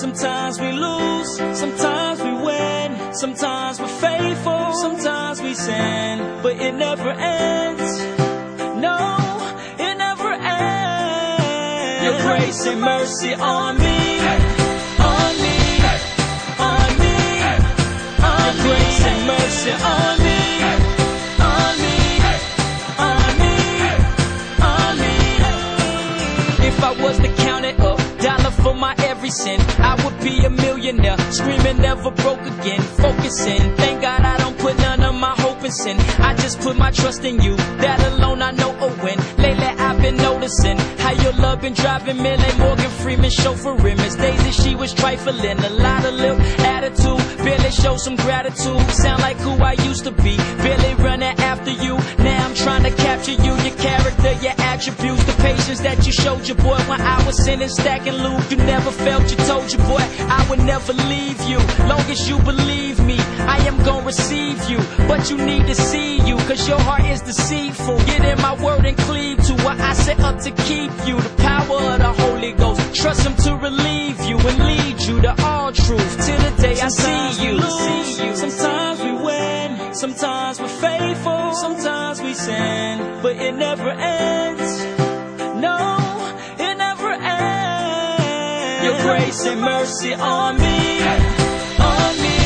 Sometimes we lose, sometimes we win, sometimes we're faithful, sometimes we sin, but it never ends. No, it never ends. Your grace and mercy on me, on me, on me, on me. Your grace and mercy on me, on me, on me, on me. If I was to count it up, dollar for my every sin, I would be a millionaire, screaming never broke again, focusing. Thank God I don't put none of my hope in sin. I just put my trust in you, that alone I know a win. Lately I've been noticing how your love been driving me like Morgan Freeman chauffeuring. Miss Daisy, she was trifling, a lot of lip attitude, barely show some gratitude. Sound like who I used to be, barely running after you. Now I'm trying to capture you, your character, your attributes, the patience that you showed your boy when I was sinning, stacking loot. You never felt, you told your boy I would never leave you. Long as you believe me, I am gonna receive you. But you need to see you, cause your heart is deceitful. Get in my word and cleave to what I set up to keep you. The power of the Holy Ghost, trust him to relieve you and lead you to all truth. Till the day I see you. Sometimes we win, sometimes we're faithful, sometimes we sin, but it never ends. No, it never ends. Your grace and mercy on me, on me,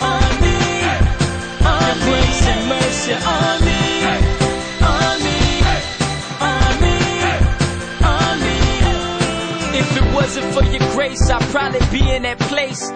on me, on me. Your grace and mercy on me, on me, on me, on me. If it wasn't for your grace, I'd probably be in that place.